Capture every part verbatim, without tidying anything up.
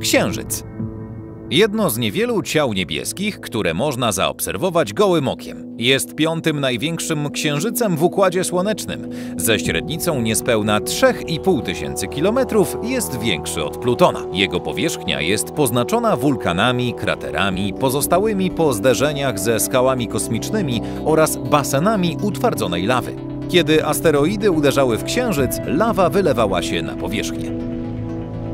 Księżyc. Jedno z niewielu ciał niebieskich, które można zaobserwować gołym okiem. Jest piątym największym księżycem w Układzie Słonecznym. Ze średnicą niespełna trzy i pół tysięcy kilometrów jest większy od Plutona. Jego powierzchnia jest poznaczona wulkanami, kraterami, pozostałymi po zderzeniach ze skałami kosmicznymi oraz basenami utwardzonej lawy. Kiedy asteroidy uderzały w Księżyc, lawa wylewała się na powierzchnię.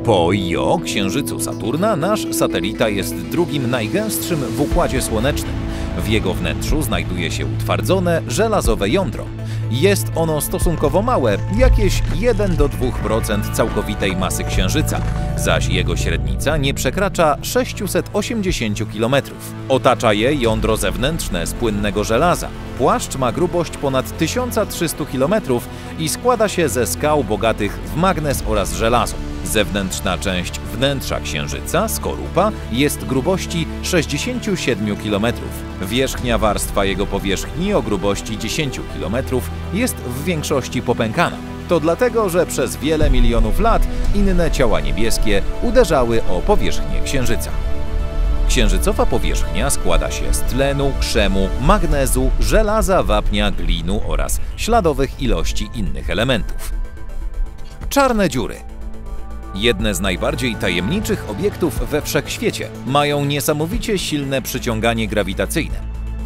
Po i o księżycu Saturna nasz satelita jest drugim najgęstszym w Układzie Słonecznym. W jego wnętrzu znajduje się utwardzone, żelazowe jądro. Jest ono stosunkowo małe, jakieś jeden do dwóch procent całkowitej masy Księżyca, zaś jego średnica nie przekracza sześciuset osiemdziesięciu kilometrów. Otacza je jądro zewnętrzne z płynnego żelaza. Płaszcz ma grubość ponad tysiąc trzysta kilometrów i składa się ze skał bogatych w magnez oraz żelazo. Zewnętrzna część wnętrza Księżyca, skorupa, jest grubości sześćdziesięciu siedmiu kilometrów. Wierzchnia warstwa jego powierzchni o grubości dziesięciu kilometrów jest w większości popękana. To dlatego, że przez wiele milionów lat inne ciała niebieskie uderzały o powierzchnię Księżyca. Księżycowa powierzchnia składa się z tlenu, krzemu, magnezu, żelaza, wapnia, glinu oraz śladowych ilości innych elementów. Czarne dziury. Jedne z najbardziej tajemniczych obiektów we wszechświecie, mają niesamowicie silne przyciąganie grawitacyjne.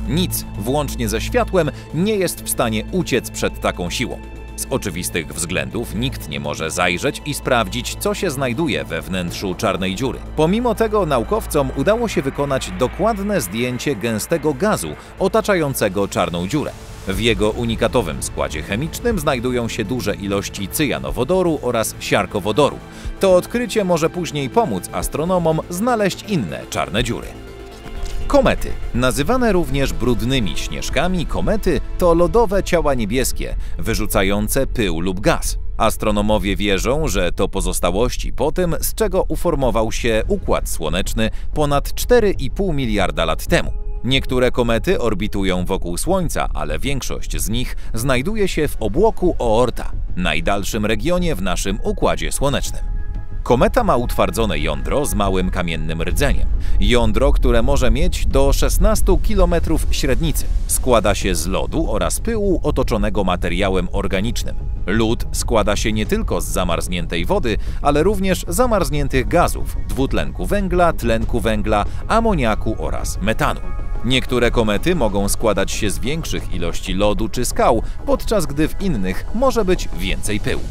Nic, włącznie ze światłem, nie jest w stanie uciec przed taką siłą. Z oczywistych względów nikt nie może zajrzeć i sprawdzić, co się znajduje we wnętrzu czarnej dziury. Pomimo tego naukowcom udało się wykonać dokładne zdjęcie gęstego gazu otaczającego czarną dziurę. W jego unikatowym składzie chemicznym znajdują się duże ilości cyjanowodoru oraz siarkowodoru. To odkrycie może później pomóc astronomom znaleźć inne czarne dziury. Komety. Nazywane również brudnymi śnieżkami, komety to lodowe ciała niebieskie, wyrzucające pył lub gaz. Astronomowie wierzą, że to pozostałości po tym, z czego uformował się Układ Słoneczny ponad cztery i pół miliarda lat temu. Niektóre komety orbitują wokół Słońca, ale większość z nich znajduje się w obłoku Oorta, najdalszym regionie w naszym Układzie Słonecznym. Kometa ma utwardzone jądro z małym kamiennym rdzeniem. Jądro, które może mieć do szesnastu kilometrów średnicy. Składa się z lodu oraz pyłu otoczonego materiałem organicznym. Lód składa się nie tylko z zamarzniętej wody, ale również zamarzniętych gazów, dwutlenku węgla, tlenku węgla, amoniaku oraz metanu. Niektóre komety mogą składać się z większych ilości lodu czy skał, podczas gdy w innych może być więcej pyłu.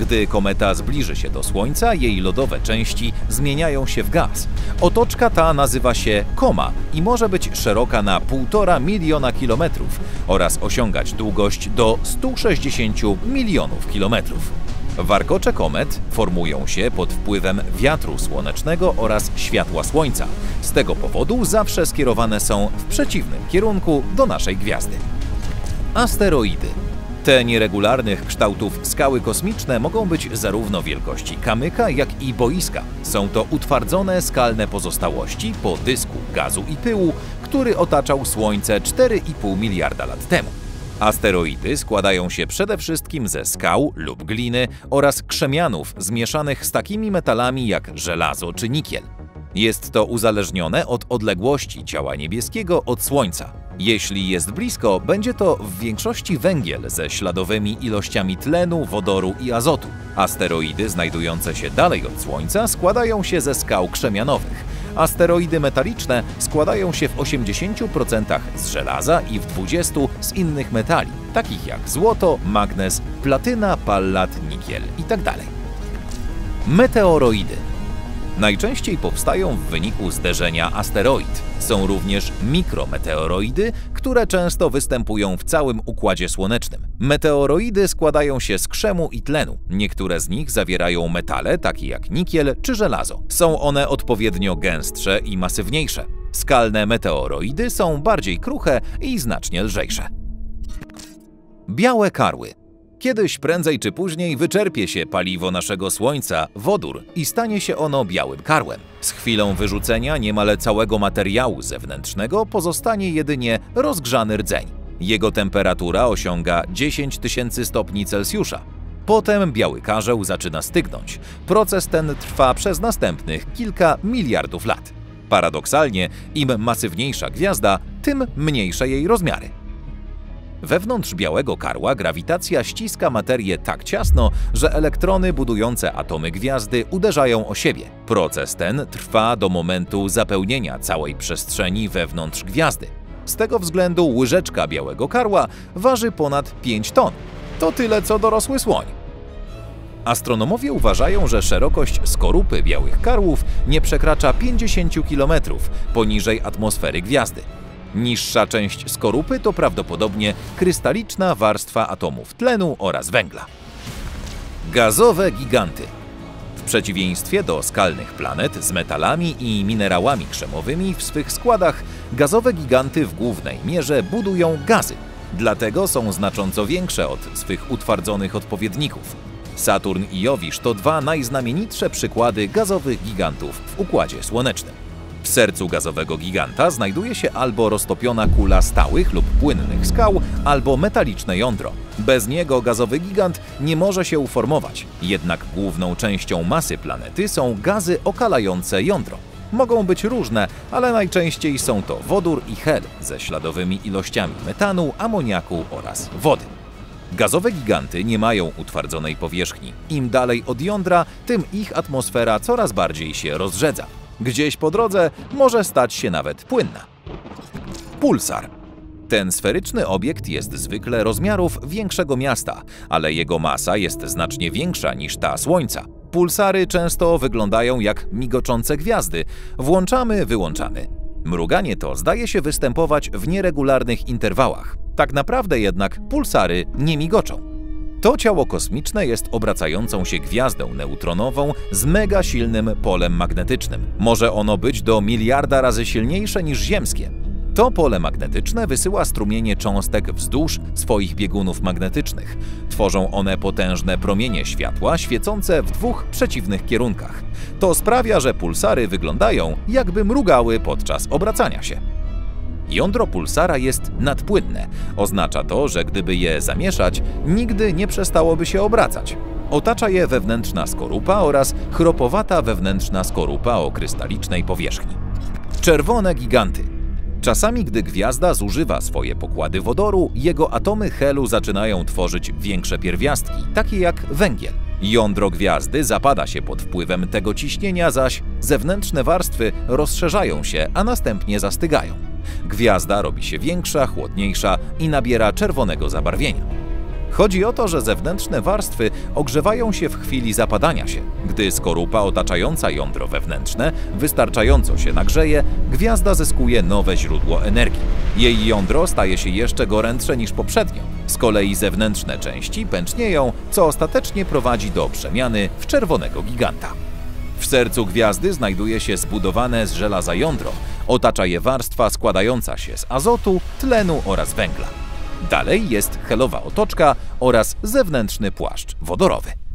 Gdy kometa zbliży się do Słońca, jej lodowe części zmieniają się w gaz. Otoczka ta nazywa się koma i może być szeroka na półtora miliona kilometrów oraz osiągać długość do stu sześćdziesięciu milionów kilometrów. Warkocze komet formują się pod wpływem wiatru słonecznego oraz światła Słońca. Z tego powodu zawsze skierowane są w przeciwnym kierunku do naszej gwiazdy. Asteroidy. Te nieregularnych kształtów skały kosmiczne mogą być zarówno wielkości kamyka, jak i boiska. Są to utwardzone skalne pozostałości po dysku gazu i pyłu, który otaczał Słońce cztery i pół miliarda lat temu. Asteroidy składają się przede wszystkim ze skał lub gliny oraz krzemianów zmieszanych z takimi metalami jak żelazo czy nikiel. Jest to uzależnione od odległości ciała niebieskiego od Słońca. Jeśli jest blisko, będzie to w większości węgiel ze śladowymi ilościami tlenu, wodoru i azotu. Asteroidy znajdujące się dalej od Słońca składają się ze skał krzemianowych. Asteroidy metaliczne składają się w osiemdziesięciu procentach z żelaza i w dwudziestu procentach z innych metali, takich jak złoto, magnez, platyna, pallad, nikiel itd. Meteoroidy. Najczęściej powstają w wyniku zderzenia asteroid. Są również mikrometeoroidy, które często występują w całym Układzie Słonecznym. Meteoroidy składają się z krzemu i tlenu. Niektóre z nich zawierają metale, takie jak nikiel czy żelazo. Są one odpowiednio gęstsze i masywniejsze. Skalne meteoroidy są bardziej kruche i znacznie lżejsze. Białe karły. Kiedyś, prędzej czy później, wyczerpie się paliwo naszego Słońca, wodór, i stanie się ono białym karłem. Z chwilą wyrzucenia niemal całego materiału zewnętrznego pozostanie jedynie rozgrzany rdzeń. Jego temperatura osiąga dziesięć tysięcy stopni Celsjusza. Potem biały karzeł zaczyna stygnąć. Proces ten trwa przez następnych kilka miliardów lat. Paradoksalnie, im masywniejsza gwiazda, tym mniejsze jej rozmiary. Wewnątrz białego karła grawitacja ściska materię tak ciasno, że elektrony budujące atomy gwiazdy uderzają o siebie. Proces ten trwa do momentu zapełnienia całej przestrzeni wewnątrz gwiazdy. Z tego względu łyżeczka białego karła waży ponad pięć ton. To tyle co dorosły słoń. Astronomowie uważają, że szerokość skorupy białych karłów nie przekracza pięćdziesięciu kilometrów poniżej atmosfery gwiazdy. Niższa część skorupy to prawdopodobnie krystaliczna warstwa atomów tlenu oraz węgla. Gazowe giganty. W przeciwieństwie do skalnych planet z metalami i minerałami krzemowymi w swych składach, gazowe giganty w głównej mierze budują gazy. Dlatego są znacząco większe od swych utwardzonych odpowiedników. Saturn i Jowisz to dwa najznamienitsze przykłady gazowych gigantów w Układzie Słonecznym. W sercu gazowego giganta znajduje się albo roztopiona kula stałych lub płynnych skał, albo metaliczne jądro. Bez niego gazowy gigant nie może się uformować. Jednak główną częścią masy planety są gazy okalające jądro. Mogą być różne, ale najczęściej są to wodór i hel ze śladowymi ilościami metanu, amoniaku oraz wody. Gazowe giganty nie mają utwardzonej powierzchni. Im dalej od jądra, tym ich atmosfera coraz bardziej się rozrzedza. Gdzieś po drodze może stać się nawet płynna. Pulsar. Ten sferyczny obiekt jest zwykle rozmiarów większego miasta, ale jego masa jest znacznie większa niż ta Słońca. Pulsary często wyglądają jak migoczące gwiazdy. Włączamy, wyłączamy. Mruganie to zdaje się występować w nieregularnych interwałach. Tak naprawdę jednak pulsary nie migoczą. To ciało kosmiczne jest obracającą się gwiazdą neutronową z mega silnym polem magnetycznym. Może ono być do miliarda razy silniejsze niż ziemskie. To pole magnetyczne wysyła strumienie cząstek wzdłuż swoich biegunów magnetycznych. Tworzą one potężne promienie światła świecące w dwóch przeciwnych kierunkach. To sprawia, że pulsary wyglądają, jakby mrugały podczas obracania się. Jądro pulsara jest nadpłynne. Oznacza to, że gdyby je zamieszać, nigdy nie przestałoby się obracać. Otacza je wewnętrzna skorupa oraz chropowata wewnętrzna skorupa o krystalicznej powierzchni. Czerwone giganty. Czasami, gdy gwiazda zużywa swoje pokłady wodoru, jego atomy helu zaczynają tworzyć większe pierwiastki, takie jak węgiel. Jądro gwiazdy zapada się pod wpływem tego ciśnienia, zaś zewnętrzne warstwy rozszerzają się, a następnie zastygają. Gwiazda robi się większa, chłodniejsza i nabiera czerwonego zabarwienia. Chodzi o to, że zewnętrzne warstwy ogrzewają się w chwili zapadania się. Gdy skorupa otaczająca jądro wewnętrzne wystarczająco się nagrzeje, gwiazda zyskuje nowe źródło energii. Jej jądro staje się jeszcze gorętsze niż poprzednio. Z kolei zewnętrzne części pęcznieją, co ostatecznie prowadzi do przemiany w czerwonego giganta. W sercu gwiazdy znajduje się zbudowane z żelaza jądro. Otacza je warstwa składająca się z azotu, tlenu oraz węgla. Dalej jest helowa otoczka oraz zewnętrzny płaszcz wodorowy.